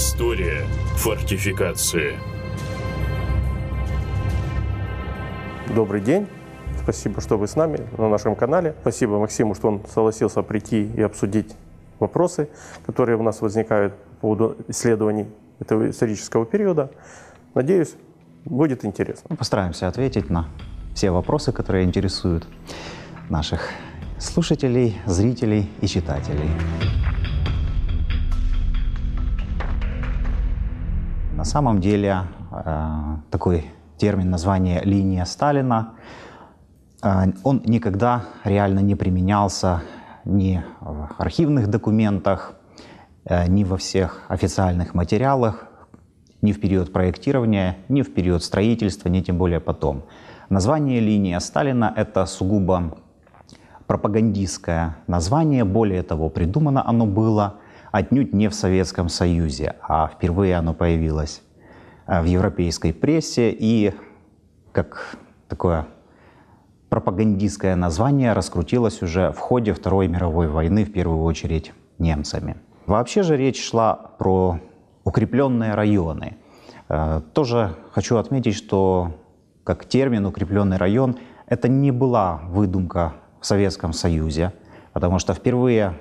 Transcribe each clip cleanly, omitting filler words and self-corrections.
История фортификации. Добрый день. Спасибо, что вы с нами на нашем канале. Спасибо Максиму, что он согласился прийти и обсудить вопросы, которые у нас возникают по поводу исследований этого исторического периода. Надеюсь, будет интересно. Мы постараемся ответить на все вопросы, которые интересуют наших слушателей, зрителей и читателей. На самом деле такой термин, название «линия Сталина», он никогда реально не применялся ни в архивных документах, ни во всех официальных материалах, ни в период проектирования, ни в период строительства, ни тем более потом. Название «линия Сталина» — это сугубо пропагандистское название, более того, придумано оно было отнюдь не в Советском Союзе, а впервые оно появилось в европейской прессе и как такое пропагандистское название раскрутилось уже в ходе Второй мировой войны, в первую очередь немцами. Вообще же речь шла про укрепленные районы. Тоже хочу отметить, что как термин «укрепленный район» это не была выдумка в Советском Союзе, потому что впервые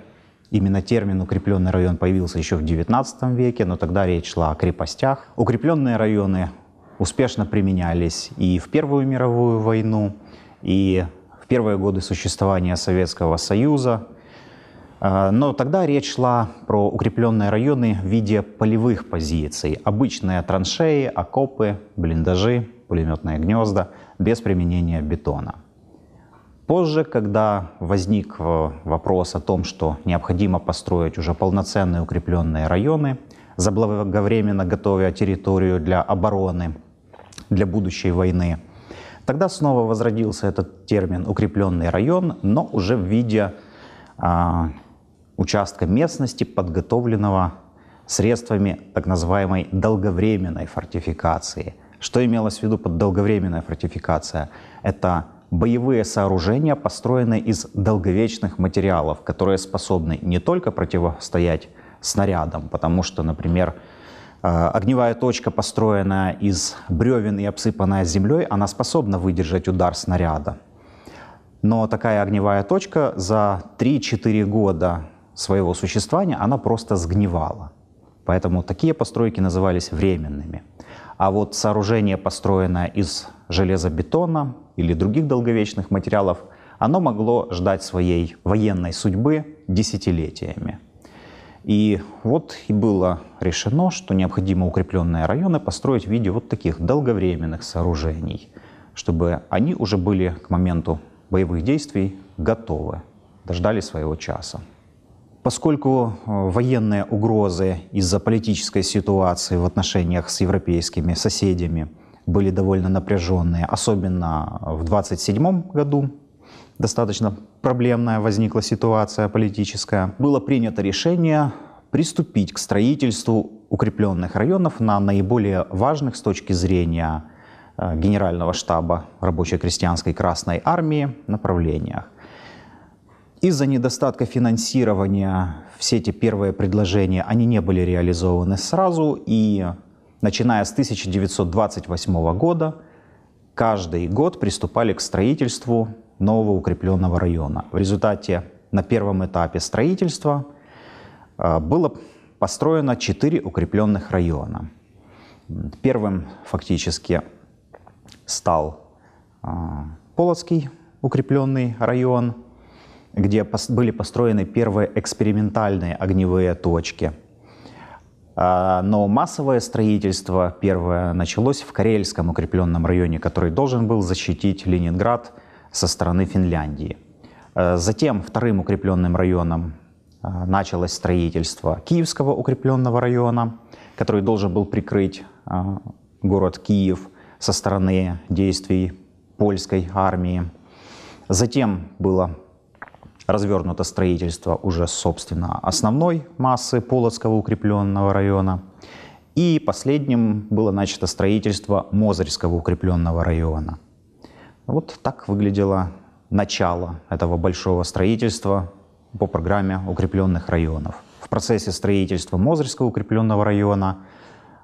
именно термин «укрепленный район» появился еще в XIX веке, но тогда речь шла о крепостях. Укрепленные районы успешно применялись и в Первую мировую войну, и в первые годы существования Советского Союза. Но тогда речь шла про укрепленные районы в виде полевых позиций. Обычные траншеи, окопы, блиндажи, пулеметные гнезда, без применения бетона. Позже, когда возник вопрос о том, что необходимо построить уже полноценные укрепленные районы, заблаговременно готовя территорию для обороны, для будущей войны, тогда снова возродился этот термин «укрепленный район», но уже в виде участка местности, подготовленного средствами так называемой долговременной фортификации. Что имелось в виду под долговременная фортификация? Это боевые сооружения, построенные из долговечных материалов, которые способны не только противостоять снарядам, потому что, например, огневая точка, построенная из бревен и обсыпанная землей, она способна выдержать удар снаряда. Но такая огневая точка за 3-4 года своего существования, она просто сгнивала. Поэтому такие постройки назывались временными. А вот сооружение, построенное из железобетона или других долговечных материалов, оно могло ждать своей военной судьбы десятилетиями. И вот и было решено, что необходимо укрепленные районы построить в виде вот таких долговременных сооружений, чтобы они уже были к моменту боевых действий готовы, дождали своего часа. Поскольку военные угрозы из-за политической ситуации в отношениях с европейскими соседями были довольно напряженные, особенно в 1927 году, достаточно проблемная возникла ситуация политическая, было принято решение приступить к строительству укрепленных районов на наиболее важных с точки зрения Генерального штаба Рабоче-крестьянской Красной Армии направлениях. Из-за недостатка финансирования все эти первые предложения, они не были реализованы сразу, и начиная с 1928 года каждый год приступали к строительству нового укрепленного района. В результате на первом этапе строительства было построено 4 укрепленных района. Первым фактически стал Полоцкий укрепленный район, где были построены первые экспериментальные огневые точки. Но массовое строительство первое началось в Карельском укрепленном районе, который должен был защитить Ленинград со стороны Финляндии. Затем вторым укрепленным районом началось строительство Киевского укрепленного района, который должен был прикрыть город Киев со стороны действий польской армии. Затем было развернуто строительство уже, собственно, основной массы Полоцкого укрепленного района. И последним было начато строительство Мозырского укрепленного района. Вот так выглядело начало этого большого строительства по программе укрепленных районов. В процессе строительства Мозырского укрепленного района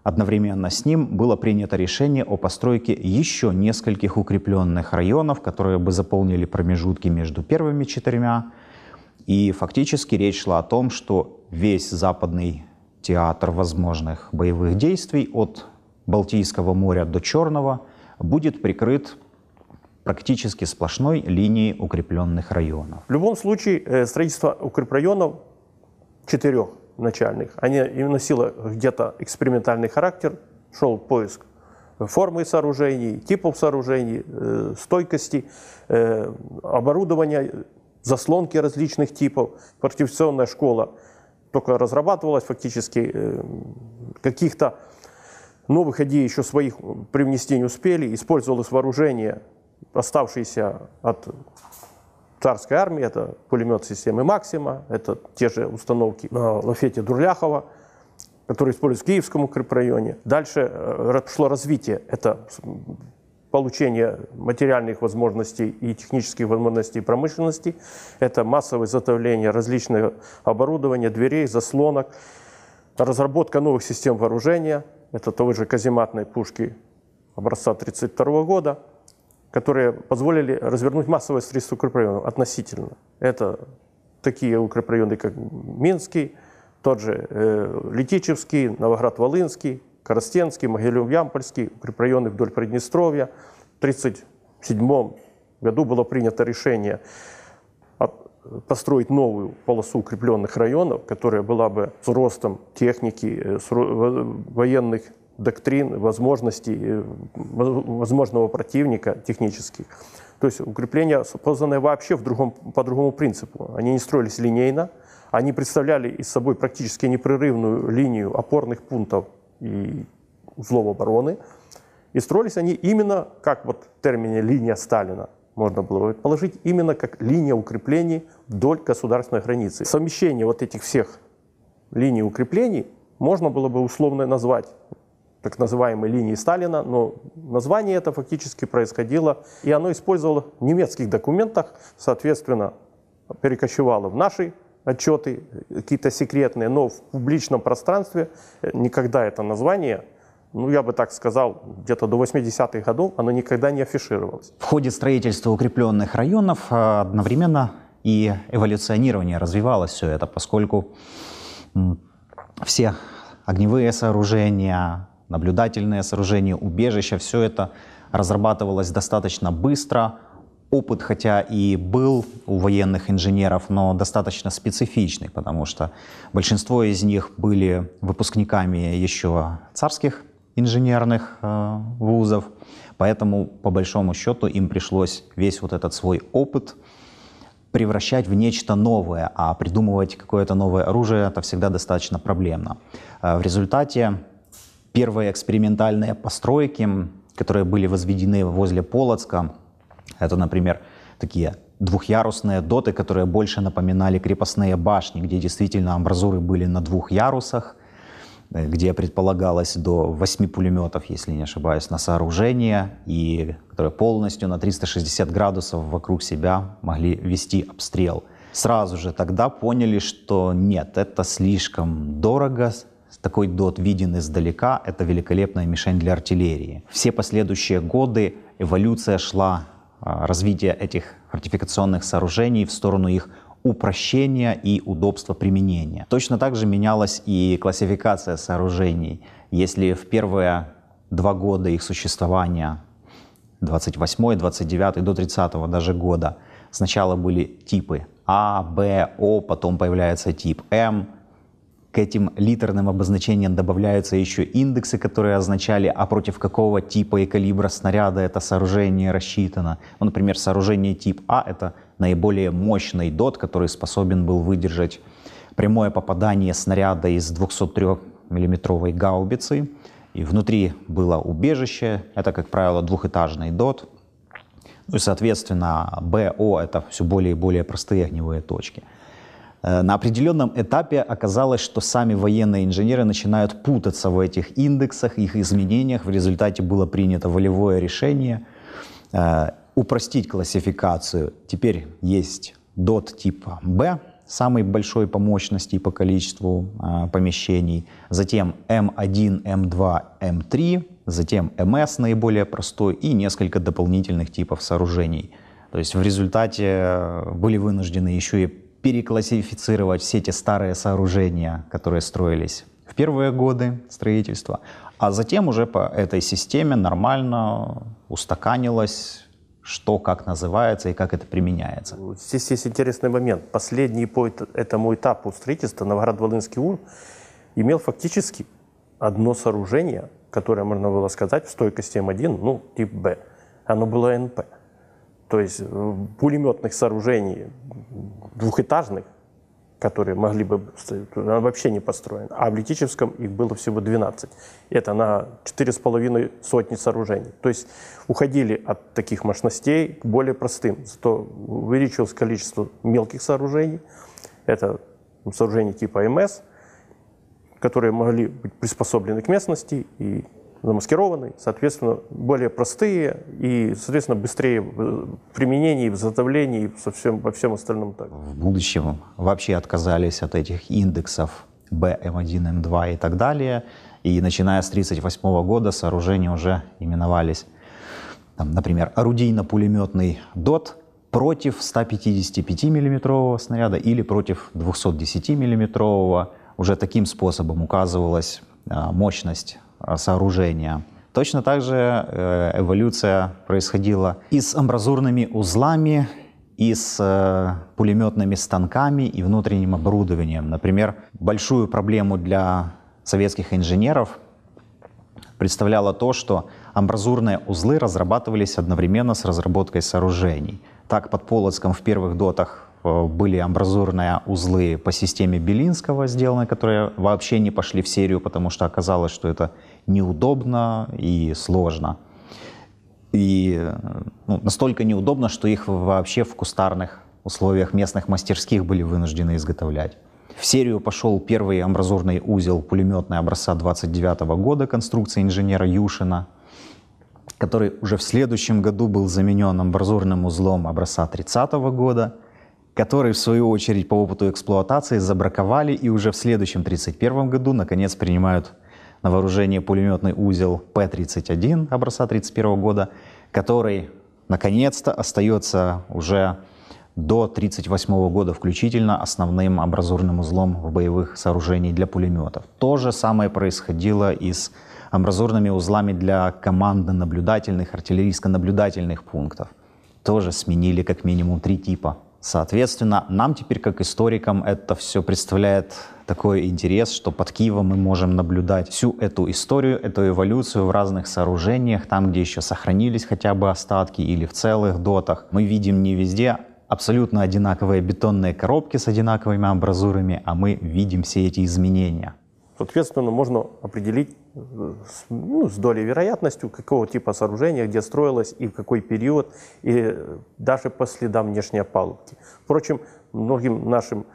одновременно с ним было принято решение о постройке еще нескольких укрепленных районов, которые бы заполнили промежутки между первыми четырьмя. И фактически речь шла о том, что весь западный театр возможных боевых действий от Балтийского моря до Черного будет прикрыт практически сплошной линией укрепленных районов. В любом случае строительство укрепрайонов четырех начальных, они носило где-то экспериментальный характер, шел поиск формы сооружений, типов сооружений, стойкости, оборудования, заслонки различных типов. Фортификационная школа только разрабатывалась фактически, каких-то новых идей еще своих привнести не успели, использовалось вооружение, оставшееся от царской армии, это пулемет системы «Максима», это те же установки на лафете Дурляхова, которые используются в Киевском укрепрайоне. Дальше шло развитие, это получение материальных возможностей и технических возможностей промышленности, это массовое изготовление различного оборудования, дверей, заслонок, разработка новых систем вооружения, это той же казематной пушки образца 1932 года, которые позволили развернуть массовое строительство укрепрайонов относительно. Это такие укрепрайоны, как Минский, тот же Летичевский, Новоград-Волынский, Коростенский, Могилев-Ямпольский, укрепрайоны вдоль Приднестровья. В 1937 году было принято решение построить новую полосу укрепленных районов, которая была бы с ростом техники, с военных доктрин, возможностей возможного противника технических. То есть укрепления, созданные вообще по другому принципу. Они не строились линейно, они представляли из собой практически непрерывную линию опорных пунктов и узлов обороны. И строились они именно, как вот в термине «линия Сталина» можно было положить, именно как линия укреплений вдоль государственной границы. Совмещение вот этих всех линий укреплений можно было бы условно назвать так называемой линии Сталина, но название это фактически происходило, и оно использовало в немецких документах, соответственно, перекочевало в наши отчеты, какие-то секретные, но в публичном пространстве никогда это название, ну я бы так сказал, где-то до 80-х годов оно никогда не афишировалось. В ходе строительства укрепленных районов одновременно и эволюционирование развивалось все это, поскольку все огневые сооружения, наблюдательные сооружения, убежища, все это разрабатывалось достаточно быстро. Опыт, хотя и был у военных инженеров, но достаточно специфичный, потому что большинство из них были выпускниками еще царских инженерных вузов, поэтому, по большому счету, им пришлось весь вот этот свой опыт превращать в нечто новое, а придумывать какое-то новое оружие — это всегда достаточно проблемно. В результате первые экспериментальные постройки, которые были возведены возле Полоцка, это, например, такие двухъярусные доты, которые больше напоминали крепостные башни, где действительно амбразуры были на двух ярусах, где предполагалось до 8 пулеметов, если не ошибаюсь, на сооружение, и которые полностью на 360 градусов вокруг себя могли вести обстрел. Сразу же тогда поняли, что нет, это слишком дорого, такой дот виден издалека, это великолепная мишень для артиллерии. Все последующие годы эволюция шла, развитие этих фортификационных сооружений в сторону их упрощения и удобства применения. Точно так же менялась и классификация сооружений. Если в первые 2 года их существования, 28-й, 29-й, до 30-го даже года, сначала были типы А, Б, О, потом появляется тип М. К этим литерным обозначениям добавляются еще индексы, которые означали, а против какого типа и калибра снаряда это сооружение рассчитано. Ну, например, сооружение тип А — это наиболее мощный дот, который способен был выдержать прямое попадание снаряда из 203-миллиметровой гаубицы. И внутри было убежище, это, как правило, двухэтажный дот. Ну и, соответственно, БО — это все более и более простые огневые точки. На определенном этапе оказалось, что сами военные инженеры начинают путаться в этих индексах, их изменениях. В результате было принято волевое решение упростить классификацию. Теперь есть дот типа Б, самый большой по мощности и по количеству помещений, затем М1, М2, М3, затем МС наиболее простой и несколько дополнительных типов сооружений. То есть в результате были вынуждены еще и переклассифицировать все те старые сооружения, которые строились в первые годы строительства, а затем уже по этой системе нормально устаканилось, что как называется и как это применяется. Здесь есть интересный момент. Последний по этому этапу строительства Новоград-Волынский УР имел фактически одно сооружение, которое можно было сказать в стойкости М1, ну, тип Б. Оно было НП. То есть пулеметных сооружений двухэтажных, которые могли бы вообще не построены. А в Летичевском их было всего 12. Это на 4,5 сотни сооружений. То есть уходили от таких мощностей к более простым. Зато увеличилось количество мелких сооружений. Это сооружения типа МС, которые могли быть приспособлены к местности и замаскированы, соответственно, более простые и, соответственно, быстрее в применении, в изготовлении и во всем остальном так. В будущем вообще отказались от этих индексов B, M1, M2 и так далее. И начиная с 1938 года сооружения уже именовались, там, например, орудийно-пулеметный ДОТ против 155-миллиметрового снаряда или против 210-миллиметрового. Уже таким способом указывалась мощность сооружения. Точно так же эволюция происходила и с амбразурными узлами, и с пулеметными станками, и внутренним оборудованием. Например, большую проблему для советских инженеров представляло то, что амбразурные узлы разрабатывались одновременно с разработкой сооружений. Так, под Полоцком в первых дотах были амбразурные узлы по системе Белинского сделаны, которые вообще не пошли в серию, потому что оказалось, что это неудобно и сложно. И настолько неудобно, что их вообще в кустарных условиях местных мастерских были вынуждены изготовлять. В серию пошел первый амбразурный узел пулеметной образца 29 года конструкции инженера Юшина, который уже в следующем году был заменен амбразурным узлом образца 30 года, который, в свою очередь, по опыту эксплуатации забраковали и уже в следующем 1931 году, наконец, принимают на вооружение пулеметный узел П-31 образца 1931 года, который, наконец-то, остается уже до 1938 года включительно основным амбразурным узлом в боевых сооружениях для пулеметов. То же самое происходило и с амбразурными узлами для командно-наблюдательных, артиллерийско-наблюдательных пунктов. Тоже сменили как минимум 3 типа. Соответственно, нам теперь, как историкам, это все представляет такой интерес, что под Киевом мы можем наблюдать всю эту историю, эту эволюцию в разных сооружениях, там, где еще сохранились хотя бы остатки или в целых дотах. Мы видим не везде абсолютно одинаковые бетонные коробки с одинаковыми амбразурами, а мы видим все эти изменения. Соответственно, можно определить с долей вероятностью, какого типа сооружения, где строилось и в какой период, и даже по следам внешней опалубки. Впрочем, многим нашим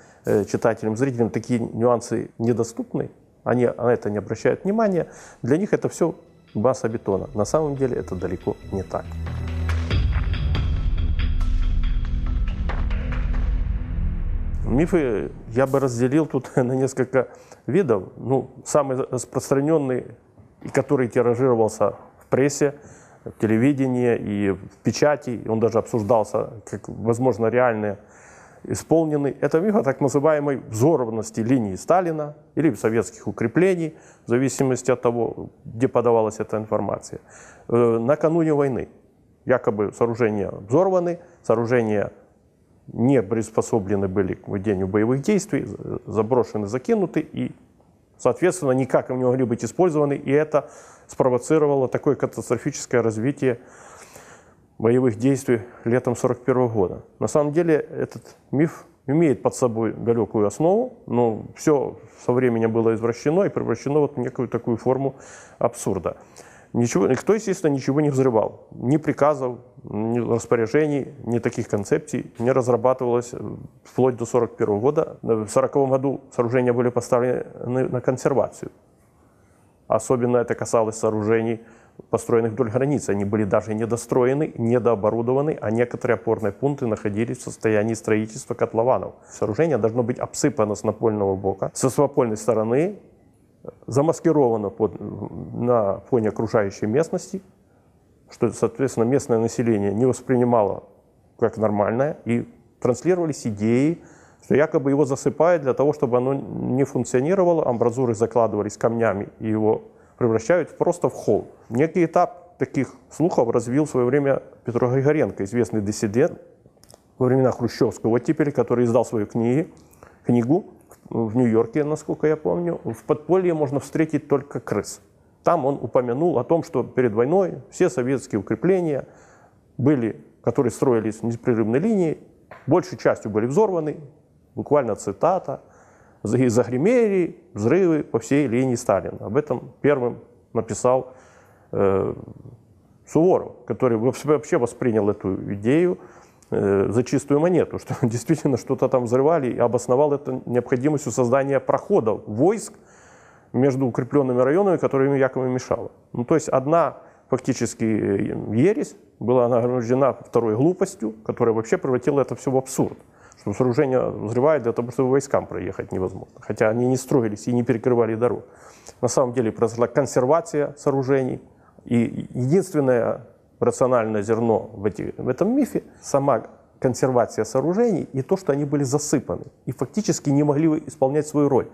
читателям, зрителям такие нюансы недоступны, они на это не обращают внимания. Для них это все масса бетона. На самом деле это далеко не так. Мифы я бы разделил тут на несколько видов. Ну, самый распространенный, и который тиражировался в прессе, в телевидении и в печати, он даже обсуждался как, возможно, реально исполненный, это миф о так называемой взорванности линии Сталина или советских укреплений, в зависимости от того, где подавалась эта информация. Накануне войны якобы сооружения взорваны, сооружения не приспособлены были к ведению боевых действий, заброшены, закинуты, и, соответственно, никак они не могли быть использованы, и это спровоцировало такое катастрофическое развитие боевых действий летом 1941 года. На самом деле этот миф имеет под собой далекую основу, но все со временем было извращено и превращено в некую такую форму абсурда. Никто, естественно, ничего не взрывал. Ни приказов, ни распоряжений, ни таких концепций не разрабатывалось вплоть до 1941 года. В 1940 году сооружения были поставлены на консервацию. Особенно это касалось сооружений построенных вдоль границы. Они были даже недостроены, недооборудованы, а некоторые опорные пункты находились в состоянии строительства котлованов. Сооружение должно быть обсыпано с напольного бока, со свопольной стороны, замаскировано на фоне окружающей местности, что, соответственно, местное население не воспринимало как нормальное, и транслировались идеи, что якобы его засыпают для того, чтобы оно не функционировало, амбразуры закладывались камнями и его превращают просто в холл. Некий этап таких слухов развил в свое время Петр Григоренко, известный диссидент во времена хрущевского оттепели, который издал свою книгу в Нью-Йорке, насколько я помню. В подполье можно встретить только крыс. Там он упомянул о том, что перед войной все советские укрепления, которые строились в непрерывной линии, большей частью были взорваны, буквально цитата, и загремели взрывы по всей линии Сталина. Об этом первым написал Суворов, который вообще воспринял эту идею за чистую монету, что действительно что-то там взрывали, и обосновал это необходимостью создания проходов войск между укрепленными районами, которые им якобы мешало. Ну, то есть одна фактически ересь была награждена второй глупостью, которая вообще превратила это все в абсурд. Что сооружение взрывает для того, чтобы войскам проехать невозможно. Хотя они не строились и не перекрывали дорог. На самом деле произошла консервация сооружений. И единственное рациональное зерно в этом мифе – сама консервация сооружений и то, что они были засыпаны. И фактически не могли исполнять свою роль.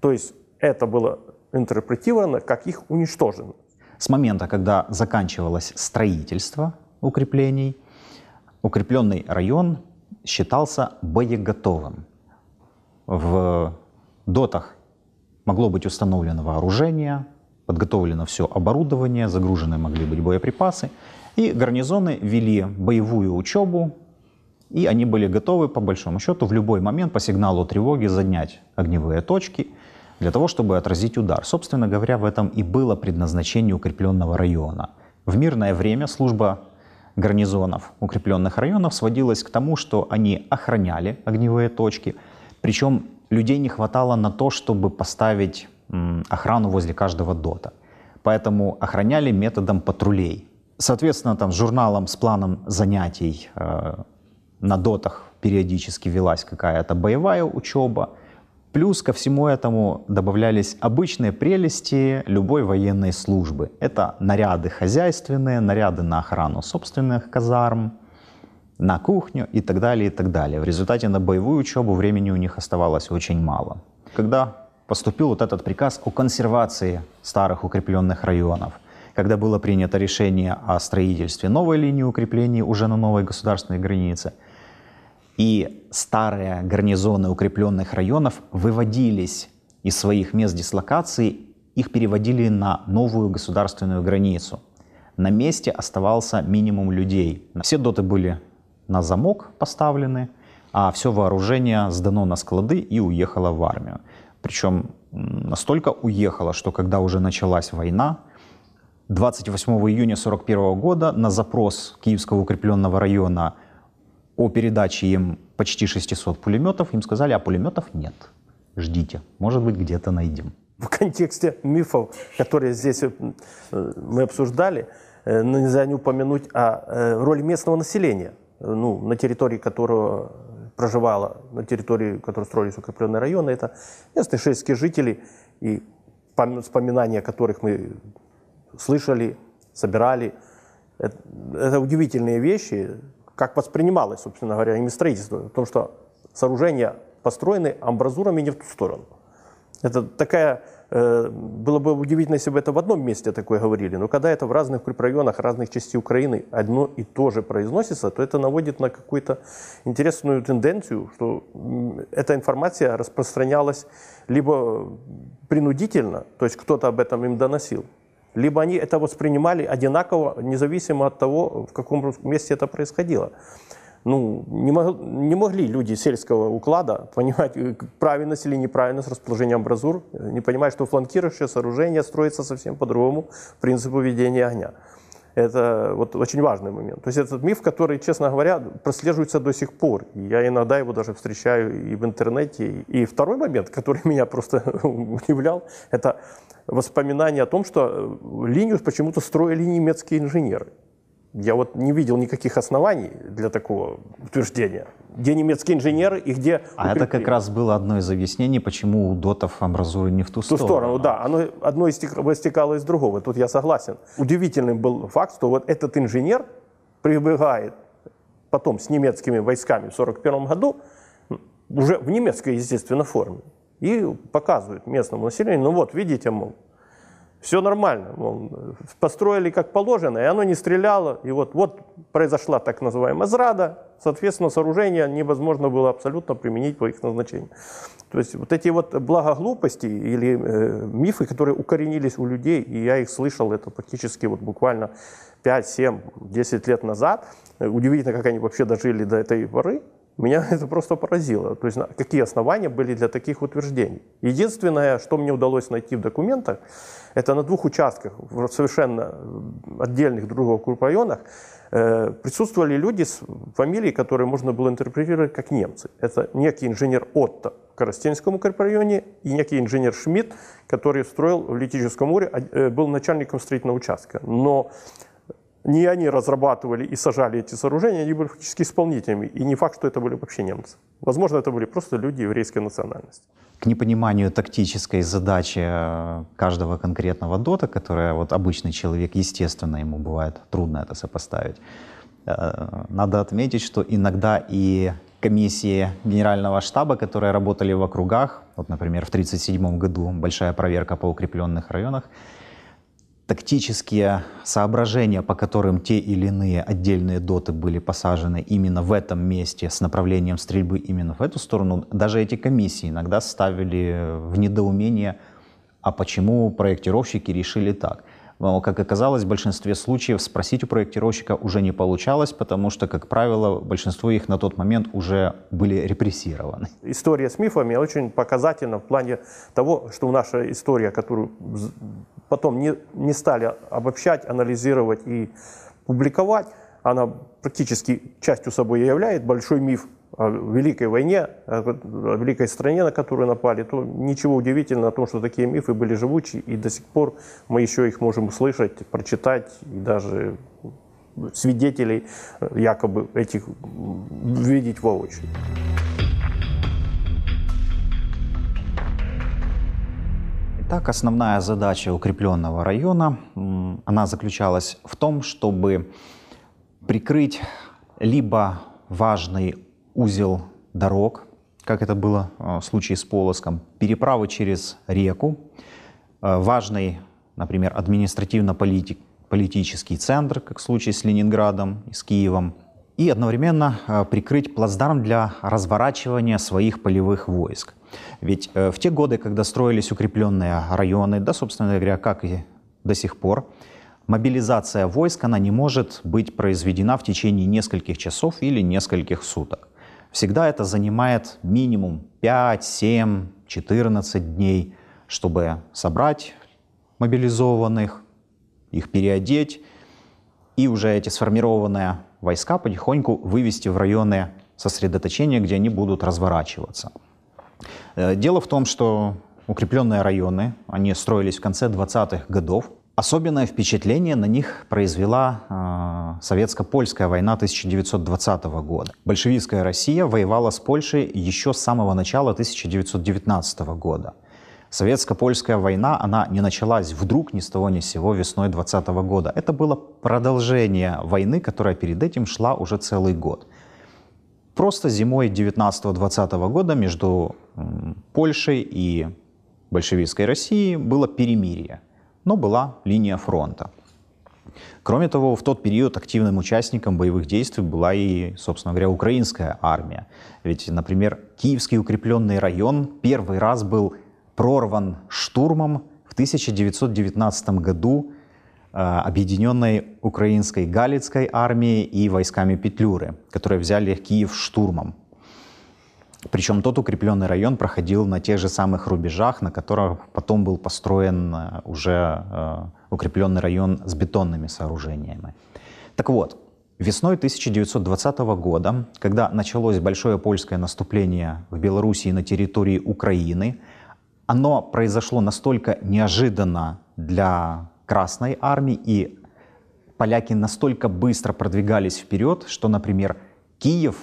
То есть это было интерпретировано как их уничтожено. С момента, когда заканчивалось строительство укреплений, укрепленный район считался боеготовым. В дотах могло быть установлено вооружение, подготовлено все оборудование, загружены могли быть боеприпасы, и гарнизоны вели боевую учебу, и они были готовы, по большому счету, в любой момент по сигналу тревоги занять огневые точки для того, чтобы отразить удар. Собственно говоря, в этом и было предназначение укрепленного района. В мирное время служба гарнизонов укрепленных районов сводилось к тому, что они охраняли огневые точки, причем людей не хватало на то, чтобы поставить охрану возле каждого дота. Поэтому охраняли методом патрулей. Соответственно, там с журналом, с планом занятий на дотах периодически велась какая-то боевая учеба. Плюс ко всему этому добавлялись обычные прелести любой военной службы. Это наряды хозяйственные, наряды на охрану собственных казарм, на кухню и так далее, и так далее. В результате на боевую учебу времени у них оставалось очень мало. Когда поступил вот этот приказ о консервации старых укрепленных районов, когда было принято решение о строительстве новой линии укреплений уже на новой государственной границе, и старые гарнизоны укрепленных районов выводились из своих мест дислокации, их переводили на новую государственную границу. На месте оставался минимум людей. Все доты были на замок поставлены, а все вооружение сдано на склады и уехало в армию. Причем настолько уехало, что когда уже началась война, 28 июня 1941 года на запрос Киевского укрепленного района о передаче им почти 600 пулеметов, им сказали, а пулеметов нет. Ждите, может быть, где-то найдем. В контексте мифов, которые здесь мы обсуждали, нельзя не упомянуть о роли местного населения, на территории которого проживало, на территории которой строились укрепленные районы. Это местные сельские жители, и вспоминания которых мы слышали, собирали. Это удивительные вещи, как воспринималось, собственно говоря, ими строительство, в том, что сооружения построены амбразурами не в ту сторону. Это такая, было бы удивительно, если бы это в одном месте такое говорили, но когда это в разных укрепрайонах разных частей Украины одно и то же произносится, то это наводит на какую-то интересную тенденцию, что эта информация распространялась либо принудительно, то есть кто-то об этом им доносил, либо они это воспринимали одинаково, независимо от того, в каком месте это происходило. Не могли люди сельского уклада понимать, правильность или неправильность расположения амбразур, не понимая, что фланкирующее сооружение строится совсем по другому принципу ведения огня. Это вот очень важный момент. То есть этот миф, который, честно говоря, прослеживается до сих пор. Я иногда его даже встречаю и в интернете. И второй момент, который меня просто удивлял, это воспоминание о том, что линию почему-то строили немецкие инженеры. Я вот не видел никаких оснований для такого утверждения. Где немецкие инженеры и где... А это как раз было одно из объяснений, почему у дотов амбразуры не в ту сторону. В ту сторону, да. Оно одно вытекало из другого, тут я согласен. Удивительным был факт, что вот этот инженер прибегает потом с немецкими войсками в 1941 году, уже в немецкой, естественно, форме, и показывает местному населению, ну вот, видите, мол, все нормально, мол, построили как положено, и оно не стреляло, и вот произошла так называемая зрада, соответственно, сооружение невозможно было абсолютно применить по их назначению. То есть вот эти вот благоглупости или мифы, которые укоренились у людей, и я их слышал, это практически вот буквально 5, 7, 10 лет назад, удивительно, как они вообще дожили до этой поры, меня это просто поразило. То есть какие основания были для таких утверждений. Единственное, что мне удалось найти в документах, это на двух участках, в совершенно отдельных других районах, присутствовали люди с фамилией, которые можно было интерпретировать как немцы. Это некий инженер Отто в Коростенском укрепрайоне и некий инженер Шмидт, который строил в Летичевском уре, был начальником строительного участка. Но не они разрабатывали и сажали эти сооружения, они были фактически исполнителями. И не факт, что это были вообще немцы. Возможно, это были просто люди еврейской национальности. К непониманию тактической задачи каждого конкретного дота, которая вот обычный человек, естественно, ему бывает трудно это сопоставить, надо отметить, что иногда и комиссии Генерального штаба, которые работали в округах, вот, например, в 1937 году большая проверка по укрепленных районах, тактические соображения, по которым те или иные отдельные доты были посажены именно в этом месте с направлением стрельбы именно в эту сторону, даже эти комиссии иногда ставили в недоумение, а почему проектировщики решили так. Но, как оказалось, в большинстве случаев спросить у проектировщика уже не получалось, потому что, как правило, большинство их на тот момент уже были репрессированы. История с мифами очень показательна в плане того, что наша история, которую потом не стали обобщать, анализировать и публиковать, она практически частью собой являет большой миф о Великой войне, о великой стране, на которую напали, то ничего удивительного о том, что такие мифы были живучи, и до сих пор мы еще их можем услышать, прочитать, и даже свидетелей якобы этих видеть воочию. Итак, основная задача укрепленного района, она заключалась в том, чтобы прикрыть либо важный узел дорог, как это было в случае с Полоцком, переправы через реку, важный, например, административно-политический центр, как в случае с Ленинградом и с Киевом, и одновременно прикрыть плацдарм для разворачивания своих полевых войск. Ведь в те годы, когда строились укрепленные районы, да, собственно говоря, как и до сих пор, мобилизация войск, она не может быть произведена в течение нескольких часов или нескольких суток. Всегда это занимает минимум 5, 7, 14 дней, чтобы собрать мобилизованных, их переодеть и уже эти сформированные войска потихоньку вывести в районы сосредоточения, где они будут разворачиваться. Дело в том, что укрепленные районы, они строились в конце 20-х годов. Особенное впечатление на них произвела советско-польская война 1920 года. Большевистская Россия воевала с Польшей еще с самого начала 1919 года. Советско-польская война, она не началась вдруг ни с того ни с сего весной 2020 года. Это было продолжение войны, которая перед этим шла уже целый год. Просто зимой 19-20 года между Польшей и большевистской Россией было перемирие. Но была линия фронта. Кроме того, в тот период активным участником боевых действий была и, собственно говоря, украинская армия. Ведь, например, Киевский укрепленный район первый раз был прорван штурмом в 1919 году объединенной украинской галицкой армией и войсками Петлюры, которые взяли Киев штурмом. Причем тот укрепленный район проходил на тех же самых рубежах, на которых потом был построен уже укрепленный район с бетонными сооружениями. Так вот, весной 1920 года, когда началось большое польское наступление в Белоруссии на территории Украины, оно произошло настолько неожиданно для Красной армии, и поляки настолько быстро продвигались вперед, что, например, Киев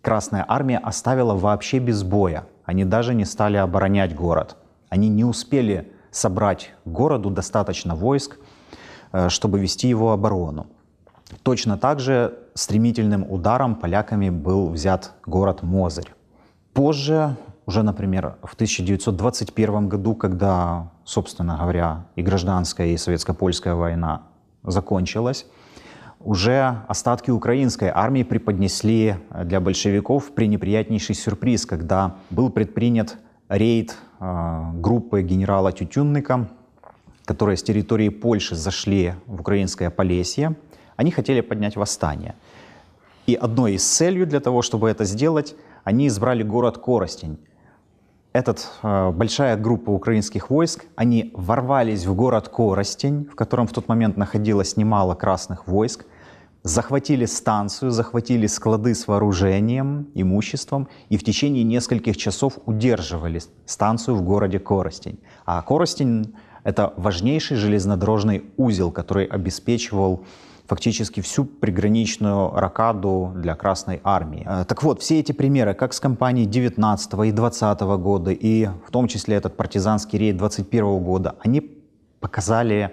Красная армия оставила вообще без боя. Они даже не стали оборонять город. Они не успели собрать городу достаточно войск, чтобы вести его оборону. Точно так же стремительным ударом поляками был взят город Мозырь. Позже, уже, например, в 1921 году, когда, собственно говоря, и гражданская, и советско-польская война закончилась, уже остатки украинской армии преподнесли для большевиков пренеприятнейший сюрприз, когда был предпринят рейд группы генерала Тютюнника, которые с территории Польши зашли в украинское Полесье. Они хотели поднять восстание. И одной из целей для того, чтобы это сделать, они избрали город Коростень. Большая группа украинских войск, они ворвались в город Коростень, в котором в тот момент находилось немало красных войск, захватили станцию, захватили склады с вооружением, имуществом и в течение нескольких часов удерживали станцию в городе Коростень. А Коростень — это важнейший железнодорожный узел, который обеспечивал фактически всю приграничную рокаду для Красной армии. Так вот, все эти примеры, как с кампанией 19-го и 20-го года, и в том числе этот партизанский рейд 21-го года, они показали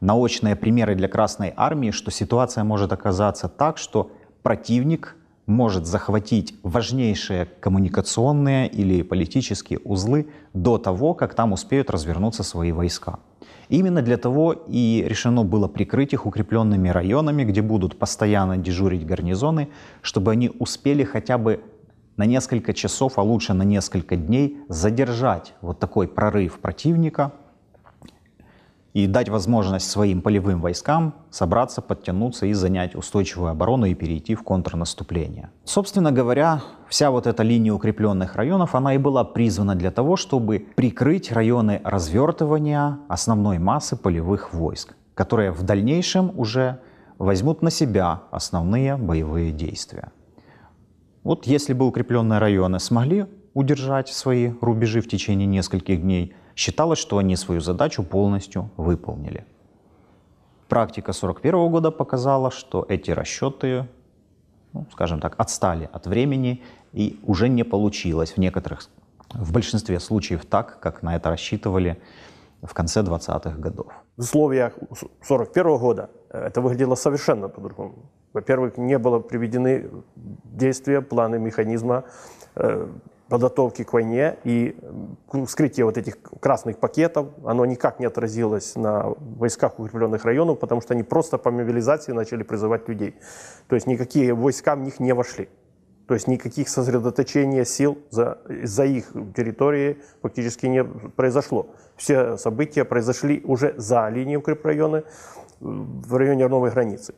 наочные примеры для Красной армии, что ситуация может оказаться так, что противник может захватить важнейшие коммуникационные или политические узлы до того, как там успеют развернуться свои войска. Именно для того и решено было прикрыть их укрепленными районами, где будут постоянно дежурить гарнизоны, чтобы они успели хотя бы на несколько часов, а лучше на несколько дней задержать вот такой прорыв противника и дать возможность своим полевым войскам собраться, подтянуться и занять устойчивую оборону и перейти в контрнаступление. Собственно говоря, вся вот эта линия укрепленных районов, она и была призвана для того, чтобы прикрыть районы развертывания основной массы полевых войск, которые в дальнейшем уже возьмут на себя основные боевые действия. Вот если бы укрепленные районы смогли удержать свои рубежи в течение нескольких дней, считалось, что они свою задачу полностью выполнили. Практика 1941 года показала, что эти расчеты, скажем так, отстали от времени и уже не получилось в большинстве случаев так, как на это рассчитывали в конце 20-х годов. В условиях 1941 года это выглядело совершенно по-другому. Во-первых, не было приведены действия, планы, механизма подготовки к войне, и вскрытие вот этих красных пакетов, оно никак не отразилось на войсках укрепленных районов, потому что они просто по мобилизации начали призывать людей. То есть никакие войска в них не вошли. То есть никаких сосредоточений сил за их территорией фактически не произошло. Все события произошли уже за линией укрепрайона, в районе новой границы.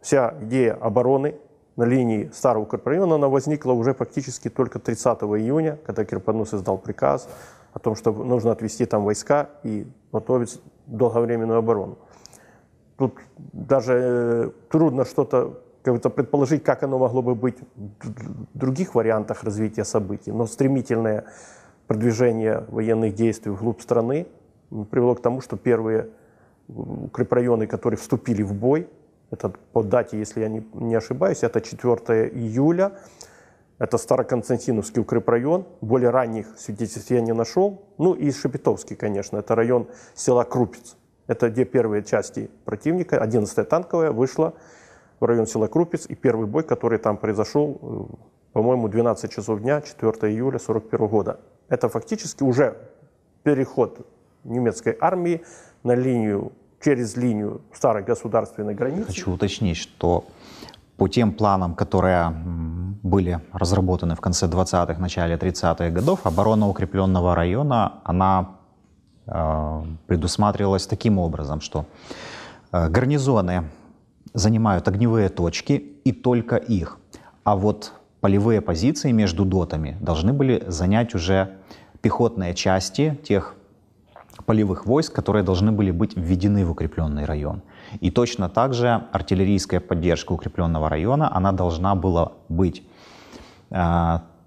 Вся идея обороны на линии старого укрепрайона, она возникла уже фактически только 30 июня, когда Кирпонос издал приказ о том, что нужно отвести там войска и готовить долговременную оборону. Тут даже трудно что-то предположить, как оно могло бы быть в других вариантах развития событий, но стремительное продвижение военных действий вглубь страны привело к тому, что первые укрепрайоны, которые вступили в бой, это по дате, если я не ошибаюсь, это 4 июля, это Староконстантиновский укрепрайон, более ранних свидетельств я не нашел, ну и Шепетовский, конечно, это район села Крупец, это где первые части противника, 11-я танковая вышла в район села Крупец, и первый бой, который там произошел, по-моему, 12 часов дня, 4 июля 1941 года. Это фактически уже переход немецкой армии на линию, через линию старой государственной границы. Хочу уточнить, что по тем планам, которые были разработаны в конце 20-х, начале 30-х годов, оборона укрепленного района, она предусматривалась таким образом, что гарнизоны занимают огневые точки и только их. А вот полевые позиции между дотами должны были занять уже пехотные части тех полевых войск, которые должны были быть введены в укрепленный район. И точно так же артиллерийская поддержка укрепленного района, она должна была быть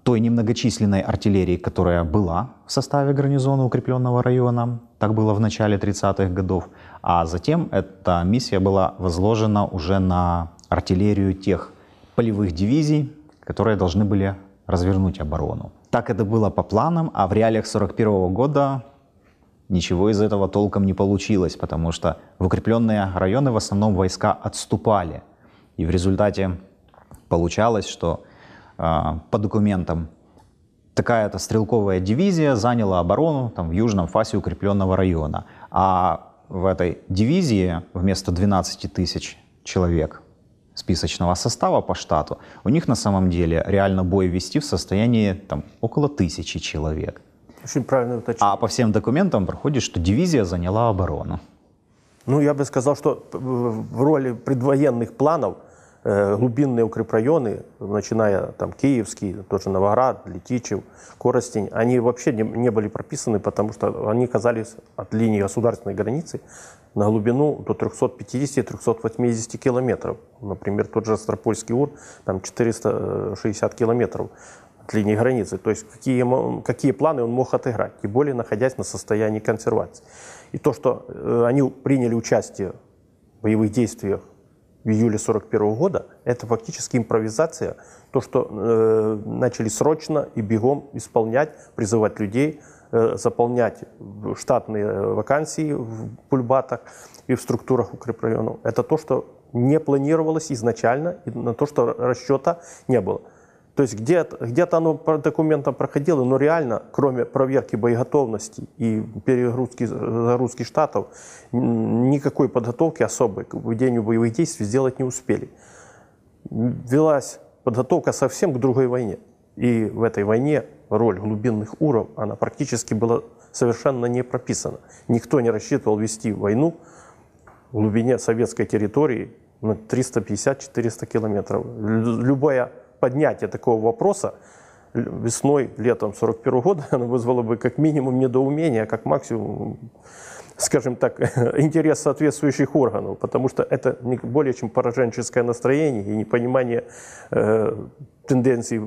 той немногочисленной артиллерии, которая была в составе гарнизона укрепленного района, так было в начале 30-х годов, а затем эта миссия была возложена уже на артиллерию тех полевых дивизий, которые должны были развернуть оборону. Так это было по планам, а в реалиях 41-го года ничего из этого толком не получилось, потому что в укрепленные районы в основном войска отступали. И в результате получалось, что по документам такая-то стрелковая дивизия заняла оборону там, в южном фасе укрепленного района. А в этой дивизии вместо 12 тысяч человек списочного состава по штату, у них на самом деле реально бой вести в состоянии там, около 1000 человек. Очень правильно уточнил. А по всем документам проходит, что дивизия заняла оборону. Ну, я бы сказал, что в роли предвоенных планов глубинные укрепрайоны, начиная там Киевский, тоже Новоград, Летичев, Коростень, они вообще не были прописаны, потому что они оказались от линии государственной границы на глубину до 350-380 километров. Например, тот же Астропольский УР, там 460 километров от линии границы. То есть какие планы он мог отыграть, тем более находясь на состоянии консервации. И то, что они приняли участие в боевых действиях в июле 1941 года, это фактически импровизация, то, что начали срочно и бегом исполнять, призывать людей, заполнять штатные вакансии в пульбатах и в структурах укрепрайонов. Это то, что не планировалось изначально, и на то, что расчета не было. То есть где-то оно по документам проходило, но реально, кроме проверки боеготовности и перегрузки, загрузки штатов, никакой подготовки особой к ведению боевых действий сделать не успели. Велась подготовка совсем к другой войне. И в этой войне роль глубинных уров, она практически была совершенно не прописана. Никто не рассчитывал вести войну в глубине советской территории на 350-400 километров. Любая поднятие такого вопроса весной, летом 1941 года, оно вызвало бы как минимум недоумение, а как максимум, скажем так, интерес соответствующих органов, потому что это не более чем пораженческое настроение и непонимание тенденций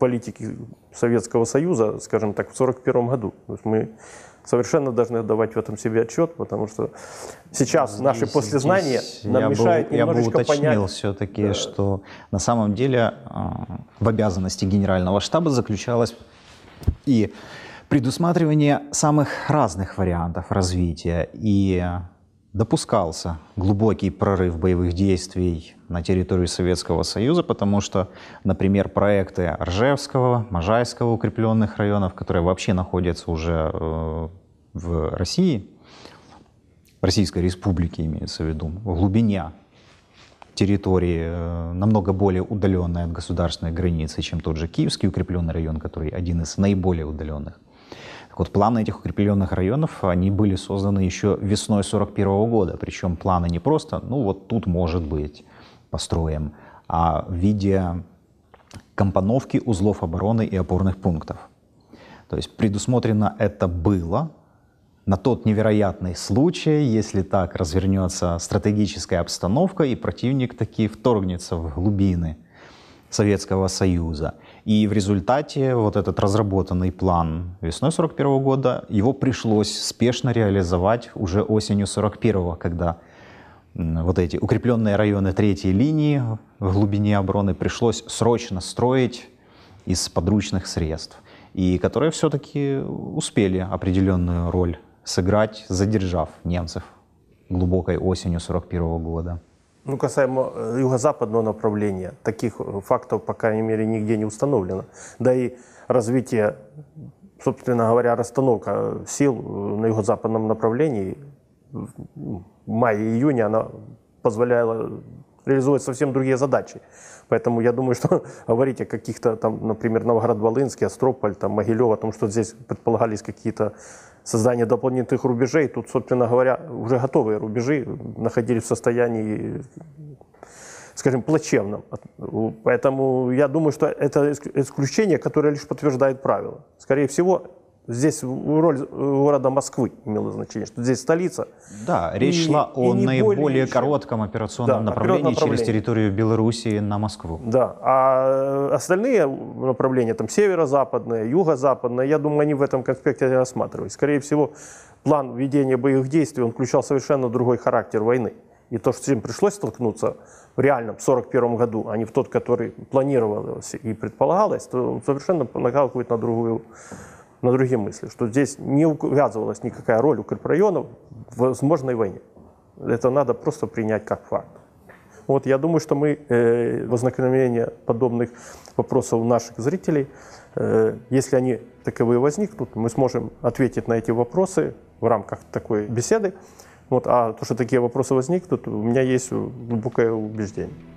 политики Советского Союза, скажем так, в 1941 году. То есть мы совершенно должны отдавать в этом себе отчет, потому что сейчас наши послезнания нам мешают немножечко понять. Я бы уточнил все-таки, да, что на самом деле в обязанности Генерального штаба заключалось и предусматривание самых разных вариантов развития, и допускался глубокий прорыв боевых действий на территорию Советского Союза, потому что, например, проекты Ржевского, Можайского укрепленных районов, которые вообще находятся уже в России, в Российской Республике имеется в виду, в глубине территории, намного более удаленной от государственной границы, чем тот же Киевский укрепленный район, который один из наиболее удаленных. Так вот, планы этих укрепленных районов, они были созданы еще весной 1941 года. Причем планы не просто, ну вот тут может быть построим, а в виде компоновки узлов обороны и опорных пунктов. То есть предусмотрено это было на тот невероятный случай, если так развернется стратегическая обстановка и противник таки вторгнется в глубины Советского Союза. И в результате вот этот разработанный план весной 1941 года, его пришлось спешно реализовать уже осенью 1941, когда вот эти укрепленные районы третьей линии в глубине обороны пришлось срочно строить из подручных средств, и которые все-таки успели определенную роль сыграть, задержав немцев глубокой осенью 1941 года. Ну, касаемо юго-западного направления, таких фактов, по крайней мере, нигде не установлено. Да и развитие, собственно говоря, расстановка сил на юго-западном направлении в мае-июне, она позволяла реализовывать совсем другие задачи. Поэтому я думаю, что говорить о каких-то там, например, Новоград-Волынский, Астрополь, там, Могилев, о том, что здесь предполагались какие-то создания дополнительных рубежей, тут, собственно говоря, уже готовые рубежи находились в состоянии, скажем, плачевном. Поэтому я думаю, что это исключение, которое лишь подтверждает правило. Скорее всего, здесь роль города Москвы имела значение, что здесь столица. Да, речь шла о наиболее коротком операционном направлении через территорию Белоруссии на Москву. Да, а остальные направления, там северо-западное, юго-западное, я думаю, они в этом конспекте не рассматривались. Скорее всего, план ведения боевых действий, он включал совершенно другой характер войны. И то, что им пришлось столкнуться в реальном 1941 году, а не в тот, который планировалось и предполагалось, то совершенно накалкивает на другую... на другие мысли, что здесь не увязывалась никакая роль укрепрайонов в возможной войне. Это надо просто принять как факт. Вот я думаю, что мы возникновение подобных вопросов у наших зрителей, если они таковые возникнут, мы сможем ответить на эти вопросы в рамках такой беседы. Вот, а то, что такие вопросы возникнут, у меня есть глубокое убеждение.